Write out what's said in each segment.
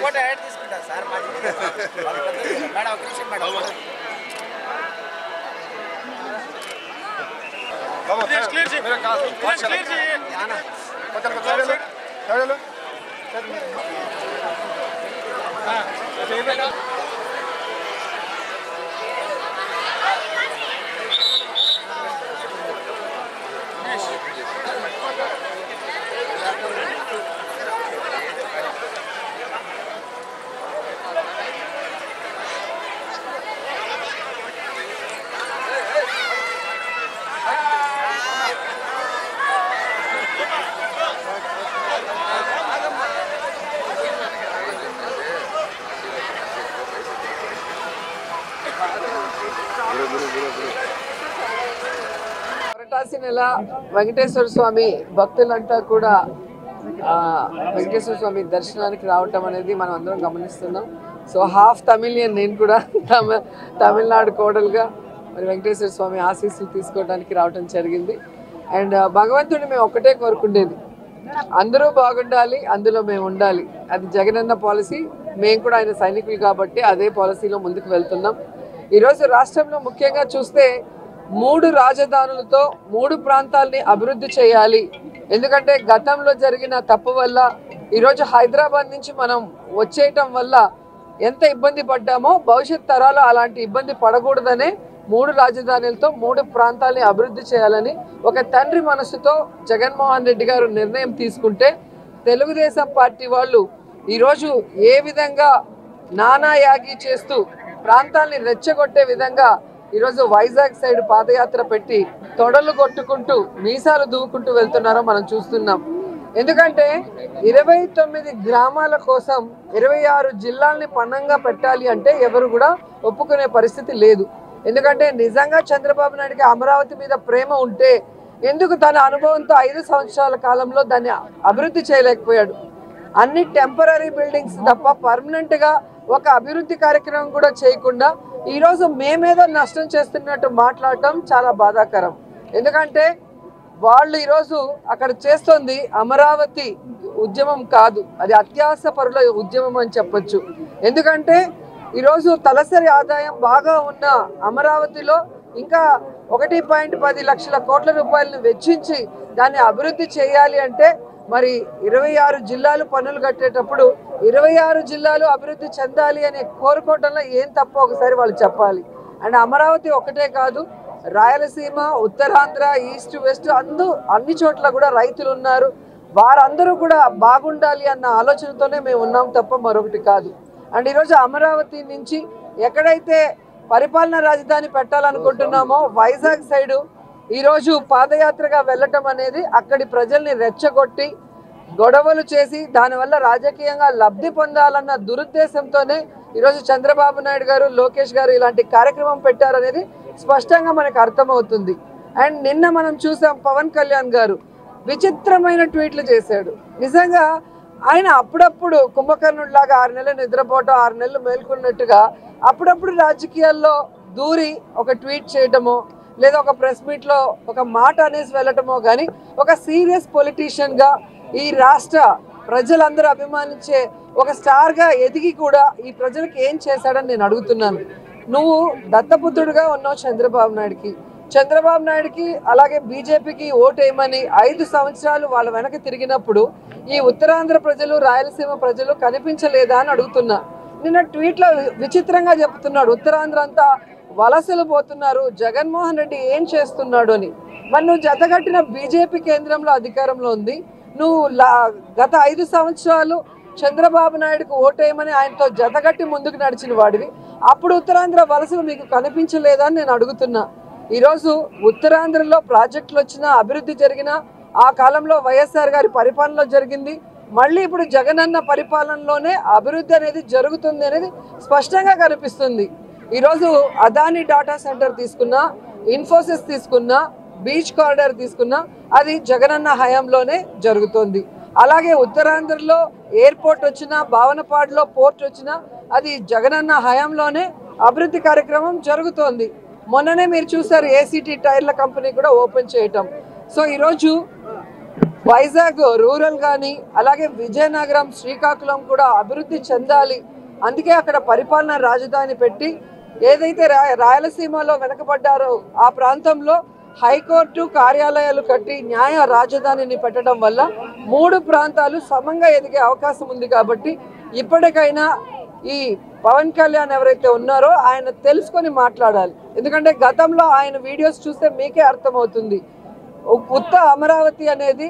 Photo add తీసుకుంటా sir మాది madam ఒక నిమిషం మేడం బాబా క్లియర్ చేయి మేరా కాస్ క్లియర్ చేయి యానా పక్కన పక్కన చడలో సర్ ఆ సేవేనా వెంకటేశ్వర స్వామి భక్తులంతా కూడా వెంకటేశ్వర స్వామి దర్శనానికి రావటం అనేది మనం అందరం గమనిస్తున్నాం. సో హాఫ్ తమిళియన్ నేను కూడా తమిళనాడు కోడలుగా మరి వెంకటేశ్వర స్వామి ఆశీస్సులు తీసుకోవడానికి రావటం జరిగింది. అండ్ భగవంతుడిని మేము ఒకటే కోరుకుండేది, అందరూ బాగుండాలి, అందులో మేము ఉండాలి. అది జగనన్న పాలసీ, మేము కూడా ఆయన సైనికులు కాబట్టి అదే పాలసీలో ముందుకు వెళ్తున్నాం. ఈరోజు రాష్ట్రంలో ముఖ్యంగా చూస్తే మూడు రాజధానులతో మూడు ప్రాంతాలని అభివృద్ధి చేయాలి. ఎందుకంటే గతంలో జరిగిన తప్పు వల్ల ఈరోజు హైదరాబాద్ నుంచి మనం వచ్చేయటం వల్ల ఎంత ఇబ్బంది పడ్డామో భవిష్యత్ తరాలు అలాంటి ఇబ్బంది పడకూడదనే మూడు రాజధానులతో మూడు ప్రాంతాలని అభివృద్ధి చేయాలని ఒక తండ్రి మనసుతో జగన్మోహన్ రెడ్డి గారు నిర్ణయం తీసుకుంటే, తెలుగుదేశం పార్టీ వాళ్ళు ఈరోజు ఏ విధంగా నానా యాగి చేస్తూ ప్రాంతాలని రెచ్చగొట్టే విధంగా ఈరోజు వైజాగ్ సైడ్ పాదయాత్ర పెట్టి తొడలు కొట్టుకుంటూ మీసాలు దూకుంటూ వెళ్తున్నారో మనం చూస్తున్నాం. ఎందుకంటే 29 గ్రామాల కోసం 26 జిల్లాలని పన్నంగా పెట్టాలి అంటే ఎవరు కూడా ఒప్పుకునే పరిస్థితి లేదు. ఎందుకంటే నిజంగా చంద్రబాబు నాయుడికి అమరావతి మీద ప్రేమ ఉంటే ఎందుకు తన అనుభవంతో 5 సంవత్సరాల కాలంలో దాన్ని అభివృద్ధి చేయలేకపోయాడు? అన్ని టెంపరీ బిల్డింగ్స్ తప్ప పర్మనెంట్గా ఒక అభివృద్ధి కార్యక్రమం కూడా చేయకుండా ఈరోజు మేమేదో నష్టం చేస్తున్నట్టు మాట్లాడటం చాలా బాధాకరం. ఎందుకంటే వాళ్ళు ఈరోజు అక్కడ చేస్తుంది అమరావతి ఉద్యమం కాదు, అది అత్యాస పరుల ఉద్యమం అని చెప్పచ్చు. ఎందుకంటే ఈరోజు తలసరి ఆదాయం బాగా ఉన్న అమరావతిలో ఇంకా 1.10 లక్షల కోట్ల రూపాయలను వెచ్చించి దాన్ని అభివృద్ధి చేయాలి అంటే మరి 26 జిల్లాలు పన్నులు కట్టేటప్పుడు 26 జిల్లాలు అభివృద్ధి చెందాలి అనే కోరుకోవడంలో ఏం తప్ప ఒకసారి వాళ్ళు చెప్పాలి. అండ్ అమరావతి ఒకటే కాదు, రాయలసీమ, ఉత్తరాంధ్ర, ఈస్ట్, వెస్ట్ అన్ని చోట్ల కూడా రైతులు ఉన్నారు. వారందరూ కూడా బాగుండాలి అన్న ఆలోచనతోనే మేము ఉన్నాం తప్ప మరొకటి కాదు. అండ్ ఈరోజు అమరావతి నుంచి ఎక్కడైతే పరిపాలనా రాజధాని పెట్టాలనుకుంటున్నామో వైజాగ్ సైడు ఈరోజు పాదయాత్రగా వెళ్ళటం అనేది అక్కడి ప్రజల్ని రెచ్చగొట్టి గొడవలు చేసి దానివల్ల రాజకీయంగా లబ్ధి పొందాలన్న దురుద్దేశంతోనే ఈరోజు చంద్రబాబు నాయుడు గారు, లోకేష్ గారు ఇలాంటి కార్యక్రమం పెట్టారనేది స్పష్టంగా మనకు అర్థమవుతుంది. అండ్ నిన్న మనం చూసాం పవన్ కళ్యాణ్ గారు విచిత్రమైన ట్వీట్లు చేశాడు. నిజంగా ఆయన అప్పుడప్పుడు కుంభకర్ణుడిలాగా 6 నెలలు నిద్రపోవటం, 6 నెలలు మేల్కొన్నట్టుగా అప్పుడప్పుడు రాజకీయాల్లో దూరి ఒక ట్వీట్ చేయటమో లేదా ఒక ప్రెస్ మీట్లో ఒక మాట అనేసి వెళ్ళటమో, కానీ ఒక సీరియస్ పొలిటీషియన్గా ఈ రాష్ట్ర ప్రజలందరూ అభిమానించే ఒక స్టార్గా ఎదిగి కూడా ఈ ప్రజలకు ఏం చేశాడని నేను అడుగుతున్నాను. నువ్వు దత్తపుత్రుడుగా ఉన్నావు చంద్రబాబు నాయుడికి అలాగే బీజేపీకి ఓటేయమని 5 సంవత్సరాలు వాళ్ళ వెనక తిరిగినప్పుడు ఈ ఉత్తరాంధ్ర ప్రజలు, రాయలసీమ ప్రజలు కనిపించలేదా అని అడుగుతున్నా. నిన్న ట్వీట్లో విచిత్రంగా చెప్తున్నాడు ఉత్తరాంధ్ర అంతా వలసలు పోతున్నారు, జగన్మోహన్ రెడ్డి ఏం చేస్తున్నాడు అని. మరి నువ్వు జతగట్టిన బీజేపీ కేంద్రంలో అధికారంలో ఉంది, నువ్వు గత 5 సంవత్సరాలు చంద్రబాబు నాయుడుకు ఓటేయమని ఆయనతో జతగట్టి ముందుకు నడిచిన వాడివి, అప్పుడు ఉత్తరాంధ్ర వలసలు మీకు కనిపించలేదా అని నేను అడుగుతున్నా. ఈరోజు ఉత్తరాంధ్రలో ప్రాజెక్టులు వచ్చినా, అభివృద్ధి జరిగినా ఆ కాలంలో వైఎస్ఆర్ గారి పరిపాలనలో జరిగింది, మళ్ళీ ఇప్పుడు జగనన్న పరిపాలనలోనే అభివృద్ధి అనేది జరుగుతుంది అనేది స్పష్టంగా కనిపిస్తుంది. ఈరోజు అదానీ డాటా సెంటర్ తీసుకున్నా, ఇన్ఫోసిస్ తీసుకున్నా, బీచ్ కారిడార్ తీసుకున్నా అది జగనన్న హయాంలోనే జరుగుతుంది. అలాగే ఉత్తరాంధ్రలో ఎయిర్పోర్ట్ వచ్చినా, భావనపాడులో పోర్ట్ వచ్చినా అది జగనన్న హయాంలోనే అభివృద్ధి కార్యక్రమం జరుగుతోంది. మొన్ననే మీరు చూసారు ఏసీటీ టైర్ల కంపెనీ కూడా ఓపెన్ చేయటం. సో ఈరోజు వైజాగ్ రూరల్ గాని అలాగే విజయనగరం శ్రీకాకుళం కూడా అభివృద్ధి చెందాలి అందుకే అక్కడ పరిపాలన రాజధాని పెట్టి ఏదైతే రాయలసీమలో వెనకబడ్డారో ఆ ప్రాంతంలో హైకోర్టు కార్యాలయాలు కట్టి న్యాయ రాజధానిని పెట్టడం వల్ల మూడు ప్రాంతాలు సమంగా ఎదిగే అవకాశం ఉంది కాబట్టి ఇప్పటికైనా ఈ పవన్ కళ్యాణ్ ఎవరైతే ఉన్నారో ఆయన తెలుసుకొని మాట్లాడాలి ఎందుకంటే గతంలో ఆయన వీడియోస్ చూస్తే మీకే అర్థమవుతుంది ఉత్త అమరావతి అనేది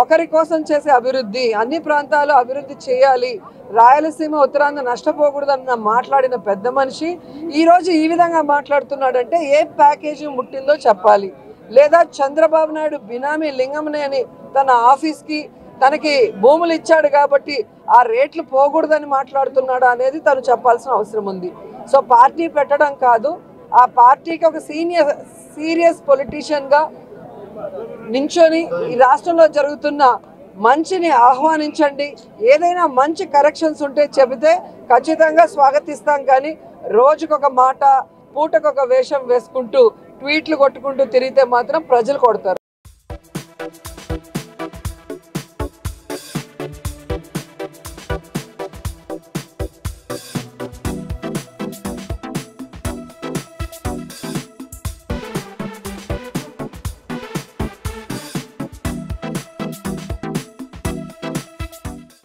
ఒకరి కోసం చేసే అభివృద్ధి అన్ని ప్రాంతాల్లో అభివృద్ధి చేయాలి రాయలసీమ ఉత్తరాంధ్ర నష్టపోకూడదన్న మాట్లాడిన పెద్ద మనిషి ఈ రోజు ఈ విధంగా మాట్లాడుతున్నాడంటే ఏ ప్యాకేజీ ముట్టిందో చెప్పాలి లేదా చంద్రబాబు నాయుడు బినామీ లింగమనేని తన ఆఫీస్కి తనకి భూములు ఇచ్చాడు కాబట్టి ఆ రేట్లు పోకూడదని మాట్లాడుతున్నాడు అనేది తను చెప్పాల్సిన అవసరం ఉంది సో పార్టీ పెట్టడం కాదు ఆ పార్టీకి ఒక సీరియస్ పొలిటీషియన్గా నించోని ఈ రాష్ట్రంలో జరుగుతున్న మంచిని ఆహ్వానించండి ఏదైనా మంచి కరెక్షన్స్ ఉంటే చెబితే ఖచ్చితంగా స్వాగతిస్తాం కానీ రోజుకొక మాట పూటకొక వేషం వేసుకుంటూ ట్వీట్లు కొట్టుకుంటూ తిరిగితే మాత్రం ప్రజలు కొడతారు।